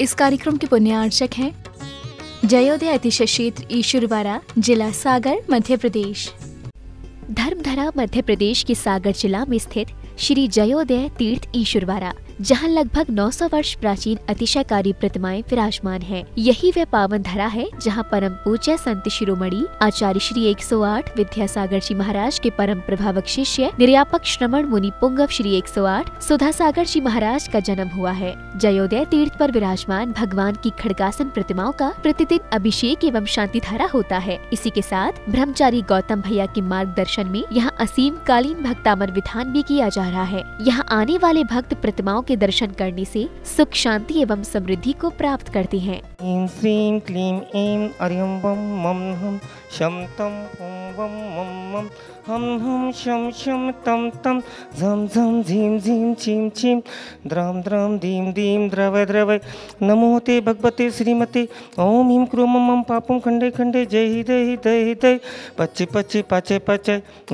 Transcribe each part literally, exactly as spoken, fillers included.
इस कार्यक्रम के पुण्यार्चक हैं जयोदय अतिशय क्षेत्र ईश्वरवारा, जिला सागर, मध्य प्रदेश। धर्मधरा मध्य प्रदेश के सागर जिला में स्थित श्री जयोदय तीर्थ ईश्वरवारा, जहां लगभग नौ सौ वर्ष प्राचीन अतिशयकारी प्रतिमाएं विराजमान हैं। यही वह पावन धरा है जहां परम पूज्य संत शिरोमणि आचार्य श्री एक सौ आठ विद्या सागर जी महाराज के परम प्रभावक शिष्य निर्यापक श्रमण मुनि पुंगव श्री एक सौ आठ सुधा सागर जी महाराज का जन्म हुआ है। जयोदय तीर्थ पर विराजमान भगवान की खड़गासन प्रतिमाओं का प्रतिदिन अभिषेक एवं शांति धारा होता है। इसी के साथ ब्रह्मचारी गौतम भैया के मार्गदर्शन में यहाँ असीम कालीन भक्तामर विधान भी किया जा रहा है। यहाँ आने वाले भक्त प्रतिमाओं के दर्शन करने से सुख, शांति एवं समृद्धि को प्राप्त करते हैं। ऐं श्रीं क्लीं ऐं अर्यं वं मं हम शं तं हुं वं मं मं हम हम शं शं तं तं झं झं झीं झीं चीं चीं द्रं द्रं दीं दीं द्रव द्रव नमो ते भगवते श्रीमते ओम ह्रीं क्रूं मं मं पापं खंडे खंडे जय हि दय हि दय हि दय पच पच पच पच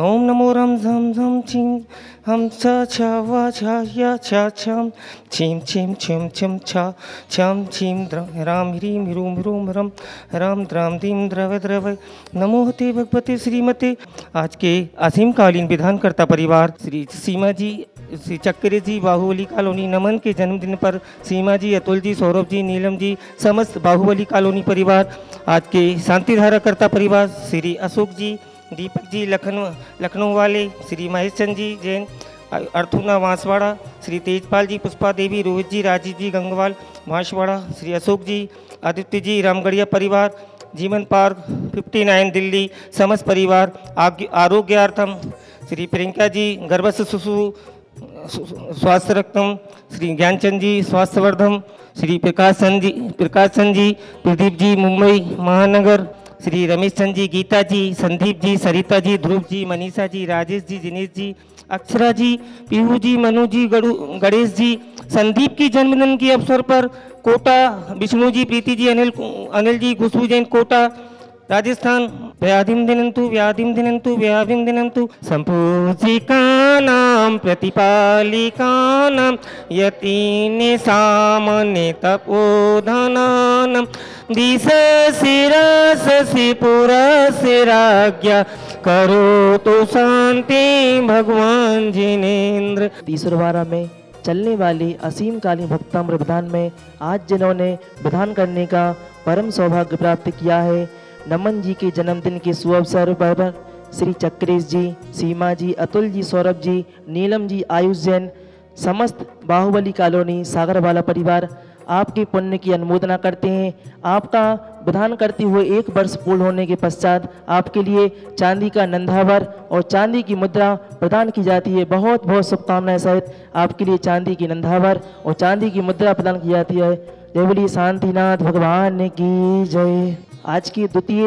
ओम नमो रं झं झं चीं हम च छ व छ य छ छम छीं छीं छीं छम छ छम छीं राम ह्रीं ह्रूं ह्रूं ह्रम राम द्राम दीं द्रव द्रव नमो ते भगवते श्रीमते। आज के असीम कालीन विधानकर्ता परिवार श्री सीमा जी, श्री चक्र जी, बाहुबली कालोनी नमन के जन्मदिन पर सीमा जी, अतुल जी, सौरभ जी, नीलम जी, समस्त बाहुबली कालोनी परिवार, आज के शांति धाराकर्ता परिवार श्री अशोक जी, दीपक जी, लखनऊ लखनऊ वाले श्री महेश चंद जी जैन, अर्थुना बांसवाड़ा, श्री तेजपाल जी, पुष्पा देवी, रोहित जी, राजीव जी गंगवाल बांसवाड़ा, श्री अशोक जी, आदित्य जी, रामगढ़िया परिवार, जीवन पार्क उनसठ दिल्ली, समस्त परिवार आरोग्यार्थम श्री प्रियंका जी, गर्भस्थ शिशु स्वास्थ्य रक्तम, श्री ज्ञानचंद जी स्वास्थ्यवर्धम, श्री प्रकाश चंद जी प्रकाश चंद जी प्रदीप जी मुंबई महानगर, श्री रमेश चंद जी, गीता जी, संदीप जी, सरिता जी, ध्रुव जी, मनीषा जी, राजेश जी, दिनेश जी, अक्षरा जी, पीहू जी, मनु जी, गणेश जी। संदीप की जन्मदिन के अवसर पर कोटा विष्णु जी, प्रीति जी, अनिल अनिल जी, खुशबू जैन, कोटा राजस्थान। व्याधिम दिनंतु व्याधिम दिनंतु व्याधिम दिनंतु संपूजिकानां प्रतिपालिकानां यतीने सामने तपोधनानां दिशशिरासि पुरशिराज्ञा करो तो शांति भगवान जिनेन्द्र। ईश्वरवारा में चलने वाली असीम कालीन भक्तामृत विधान में आज जिन्होंने विधान करने का परम सौभाग्य प्राप्त किया है, नमन जी के जन्मदिन के शुभ अवसर पर श्री चक्रेश जी, सीमा जी, अतुल जी, सौरभ जी, नीलम जी, आयुष जैन, समस्त बाहुबली कॉलोनी सागरवाला परिवार आपके पुण्य की अनुमोदना करते हैं। आपका विधान करते हुए एक वर्ष पूर्ण होने के पश्चात आपके लिए चांदी का नंदावर और चांदी की मुद्रा प्रदान की जाती है। बहुत बहुत शुभकामनाएं सहित आपके लिए चांदी की नंदावर और चांदी की मुद्रा प्रदान की जाती है। जय बोलिए शांतिनाथ भगवान की जय। आज की द्वितीय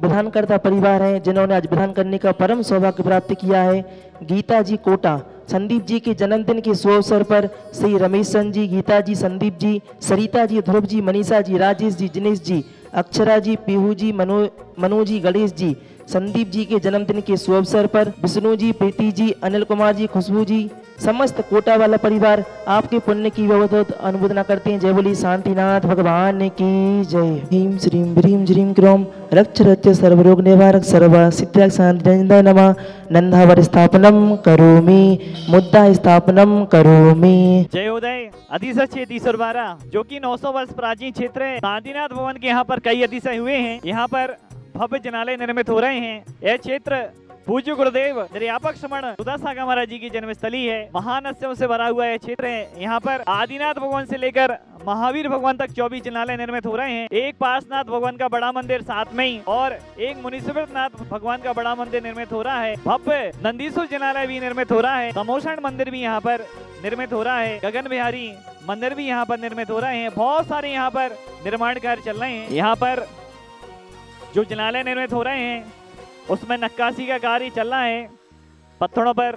विधानकर्ता परिवार हैं जिन्होंने आज विधान करने का परम सौभाग्य प्राप्त किया है। गीता जी कोटा, संदीप जी के जन्मदिन के शुभ अवसर पर श्री रमेश चंद जी, गीता जी, संदीप जी, सरिता जी, ध्रुव जी, मनीषा जी, राजेश जी, दिनेश जी, अक्षरा जी, पीहू जी, मनो मनोज जी, गणेश जी। संदीप जी के जन्मदिन के शुभ अवसर पर विष्णु जी, प्रीति जी, अनिल कुमार जी, खुशबू जी, समस्त कोटा वाला परिवार आपके पुण्य की बहुत अनुमोदना करते हैं। जय बोली शांतिनाथ भगवान की जय। ह्रीं श्रीं भ्रीं झ्रीं क्रोम रक्ष रक्ष सर्वरोग निवारक सर्व सिद्ध शांतिनंदाय नमः। नंदावर स्थापनम करोमि मुद्दा स्थापनम करोमि। जयोदय अतिशय क्षेत्र ईश्वरवारा जो कि नौ सौ वर्ष प्राचीन क्षेत्र है। शांतिनाथ भवन के यहाँ पर कई अतिशय हुए हैं। यहाँ पर भव्य जनालय निर्मित हो रहे हैं। यह क्षेत्र पूज्य गुरुदेव निर्यापक श्रमण सुधा सागर महाराज जी की जन्मस्थली है। महानस्यों से भरा हुआ यह क्षेत्र है। यहाँ पर आदिनाथ भगवान से लेकर महावीर भगवान तक चौबीस जनालय निर्मित हो रहे हैं। एक पार्श्वनाथ भगवान का बड़ा मंदिर साथ में ही और एक मुनिसुव्रतनाथ भगवान का बड़ा मंदिर निर्मित हो रहा है। भव्य नंदीश्वर जनालय भी निर्मित हो रहा है। समोषण मंदिर भी यहाँ पर निर्मित हो रहा है। गगन बिहारी मंदिर भी यहाँ पर निर्मित हो रहे हैं। बहुत सारे यहाँ पर निर्माण कार्य चल रहे हैं। यहाँ पर जो जनालय निर्मित हो रहे हैं उसमें नक्काशी का कार्य चल रहा है। पत्थरों पर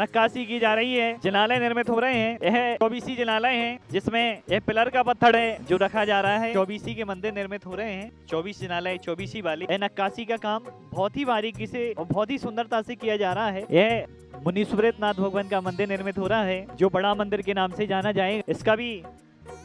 नक्काशी की जा रही है। जनालय निर्मित हो रहे हैं। यह चौबीसी जनालय है जिसमें यह पिलर का पत्थर है जो रखा जा रहा है। चौबीसी के मंदिर निर्मित हो रहे हैं। चौबीस जनालय चौबीसी वाली। यह नक्काशी का काम बहुत ही बारीकी से और बहुत ही सुंदरता से किया जा रहा है। यह मुनिसुव्रतनाथ भगवान का मंदिर निर्मित हो रहा है जो बड़ा मंदिर के नाम से जाना जाएगा। इसका भी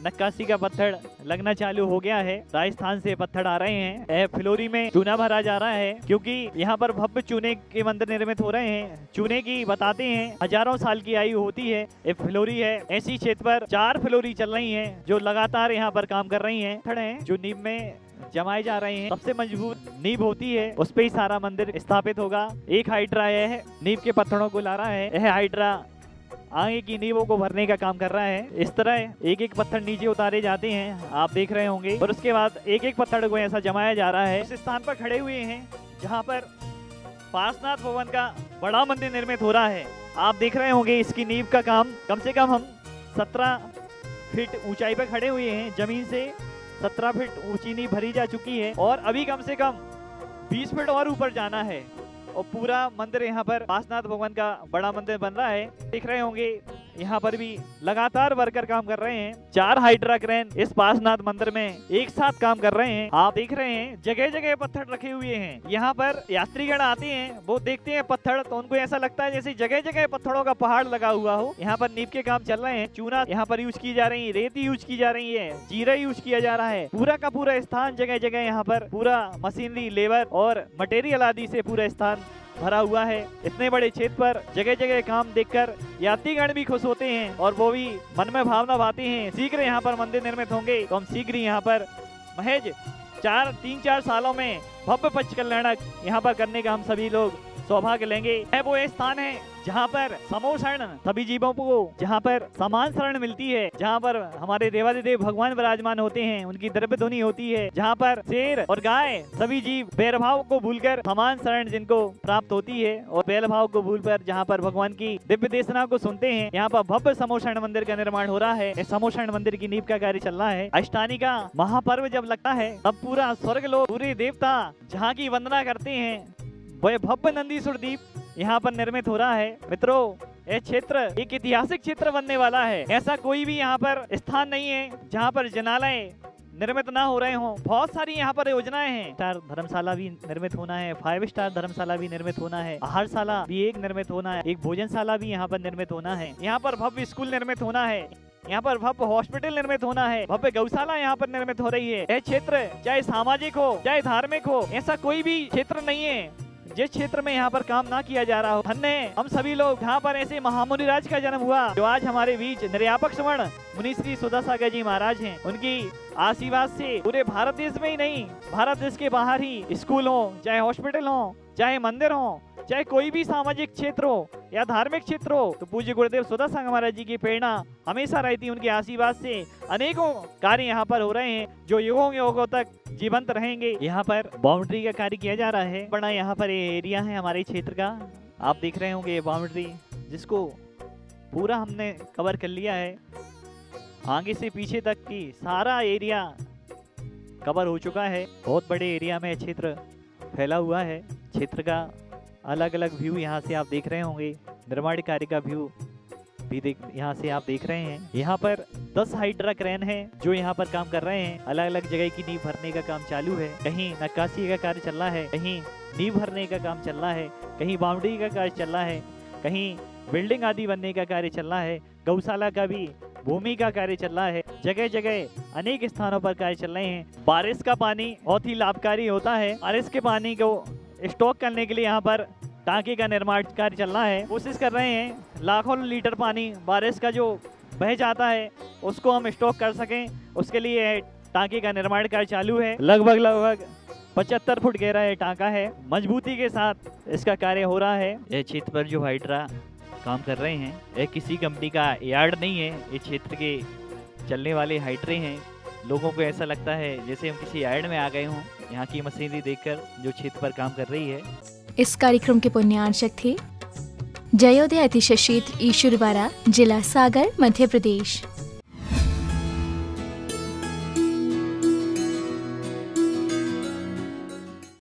नक्काशी का पत्थर लगना चालू हो गया है। राजस्थान से पत्थर आ रहे हैं। यह फिलोरी में चूना भरा जा रहा है क्योंकि यहाँ पर भव्य चूने के मंदिर निर्मित हो रहे हैं। चूने की बताते हैं हजारों साल की आयु होती है। ये फिलोरी है, ऐसी क्षेत्र पर चार फिलोरी चल रही है जो लगातार यहाँ पर काम कर रही है। खड़े हैं जो नींव में जमाए जा रहे हैं। सबसे मजबूत नींव होती है, उस पे ही सारा मंदिर स्थापित होगा। एक हाइड्रा यह नींव के पत्थरों को ला रहा है। यह हाइड्रा आगे की नींवों को भरने का काम कर रहा है। इस तरह एक एक पत्थर नीचे उतारे जाते हैं, आप देख रहे होंगे, और उसके बाद एक एक पत्थर को ऐसा जमाया जा रहा है। इस स्थान पर खड़े हुए हैं जहाँ पर पार्श्वनाथ भवन का बड़ा मंदिर निर्मित हो रहा है। आप देख रहे होंगे इसकी नींव का काम। कम से कम हम सत्रह फीट ऊंचाई पर खड़े हुए हैं। जमीन से सत्रह फीट ऊंची नींव भरी जा चुकी है और अभी कम से कम बीस फीट और ऊपर जाना है। और पूरा मंदिर यहाँ पर पार्श्वनाथ भगवान का बड़ा मंदिर बन रहा है। देख रहे होंगे यहाँ पर भी लगातार वर्कर काम कर रहे हैं। चार हाइड्रा क्रेन इस पार्श्वनाथ मंदिर में एक साथ काम कर रहे हैं। आप देख रहे हैं जगह जगह पत्थर रखे हुए हैं। यहाँ पर यात्रीगण आते हैं, वो देखते हैं पत्थर तो उनको ऐसा लगता है जैसे जगह जगह पत्थरों का पहाड़ लगा हुआ हो। यहाँ पर नींव के काम चल रहे हैं। चूना यहाँ पर यूज की जा रही है, रेती यूज की जा रही है, जीरा यूज किया जा रहा है। पूरा का पूरा स्थान जगह जगह यहाँ पर पूरा मशीनरी, लेबर और मटेरियल आदि से पूरा स्थान भरा हुआ है। इतने बड़े क्षेत्र पर जगह जगह काम देखकर यात्रीगण भी खुश होते हैं और वो भी मन में भावना बातें हैं। शीघ्र यहाँ पर मंदिर निर्मित होंगे तो हम शीघ्र यहाँ पर महज चार तीन चार सालों में भव्य पक्ष कल्याणक यहाँ पर करने का हम सभी लोग सौभाग्य लेंगे। है वो स्थान है जहाँ पर समोषण, सभी जीवों को जहाँ पर समान शरण मिलती है, जहाँ पर हमारे देवाधिदेव भगवान विराजमान होते हैं, उनकी द्रव्य ध्वनि होती है, जहाँ पर शेर और गाय सभी जीव भेदभाव को भूलकर समान शरण जिनको प्राप्त होती है और भेदभाव को भूलकर जहाँ पर भगवान की दिव्य देशना को सुनते हैं। यहाँ पर भव्य समोषण मंदिर का निर्माण हो रहा है। इस समोषण मंदिर की नींव का कार्य चल रहा है। अष्टानी का महापर्व जब लगता है तब पूरा स्वर्ग लोग, पूरे देवता जहाँ की वंदना करते हैं। वह भव्य नंदीश्वर दीप यहाँ पर निर्मित हो रहा है। मित्रों, यह क्षेत्र एक ऐतिहासिक क्षेत्र बनने वाला है। ऐसा कोई भी यहाँ पर स्थान नहीं है जहाँ पर जनालय निर्मित ना हो रहे हों। बहुत सारी यहाँ पर योजनाएं हैं। स्टार धर्मशाला भी निर्मित होना है, फाइव स्टार धर्मशाला भी निर्मित होना है, आहारशाला भी एक निर्मित होना है, एक भोजनशाला भी यहाँ पर निर्मित होना है, यहाँ पर भव्य स्कूल निर्मित होना है, यहाँ पर भव्य हॉस्पिटल निर्मित होना है, भव्य गौशाला यहाँ पर निर्मित हो रही है। यह क्षेत्र चाहे सामाजिक हो चाहे धार्मिक हो, ऐसा कोई भी क्षेत्र नहीं है जिस क्षेत्र में यहाँ पर काम ना किया जा रहा हो। धन्य हम सभी लोग यहाँ पर ऐसे महामुनिराज का जन्म हुआ जो आज हमारे बीच निर्यापक स्वर्ण मुनि श्री सुधा सागर जी महाराज हैं। उनकी आशीर्वाद से पूरे भारत देश में ही नहीं, भारत देश के बाहर ही स्कूल हो, चाहे हॉस्पिटल हो, चाहे मंदिर हो, चाहे कोई भी सामाजिक क्षेत्र हो या धार्मिक क्षेत्र हो, तो पूज्य गुरुदेव सुधा सागर महाराज जी की प्रेरणा हमेशा रहती है। उनके आशीर्वाद से अनेकों कार्य यहाँ पर हो रहे हैं जो युगों युगों तक जीवंत रहेंगे। यहाँ पर बाउंड्री का कार्य किया जा रहा है। बड़ा यहाँ पर ये एरिया है हमारे क्षेत्र का। आप देख रहे होंगे बाउंड्री जिसको पूरा हमने कवर कर लिया है। आगे से पीछे तक की सारा एरिया कवर हो चुका है। बहुत बड़े एरिया में क्षेत्र फैला हुआ है। क्षेत्र का अलग अलग व्यू यहाँ से आप देख रहे होंगे। निर्माण कार्य का व्यू भी देख यहाँ से आप देख रहे हैं। यहाँ पर दस हाइड्रा क्रेन है जो यहाँ पर काम कर रहे हैं। अलग अलग जगह की नींव भरने का काम चालू है। कहीं नक्काशी का कार्य चल रहा है, कहीं नींव भरने का काम चल रहा है, कहीं बाउंड्री का कार्य चल रहा है, कहीं बिल्डिंग आदि बनने का कार्य चल रहा है। गौशाला का भी भूमि का कार्य चल रहा है। जगह जगह अनेक स्थानों पर कार्य चल रहे हैं। बारिश का पानी बहुत ही लाभकारी होता है। बारिश के पानी को स्टॉक करने के लिए यहाँ पर टाँके का निर्माण कार्य चल रहा है। कोशिश कर रहे हैं लाखों लीटर पानी बारिश का जो बह जाता है उसको हम स्टॉक कर सकें। उसके लिए टाँके का निर्माण कार्य चालू है। लगभग लगभग पचहत्तर फुट गहरा यह टाँका है। मजबूती के साथ इसका कार्य हो रहा है। यह क्षेत्र पर जो हाइड्रा काम कर रहे हैं यह किसी कंपनी का यार्ड नहीं है। ये क्षेत्र के चलने वाले हाइड्रे हैं। लोगों को ऐसा लगता है जैसे हम किसी यार्ड में आ गए हों। यहाँ की मशीनरी देखकर जो क्षेत्र पर काम कर रही है। इस कार्यक्रम के पुण्यार्चक थे जयोदय अतिशय क्षेत्र ईश्वरवारा, जिला सागर, मध्य प्रदेश।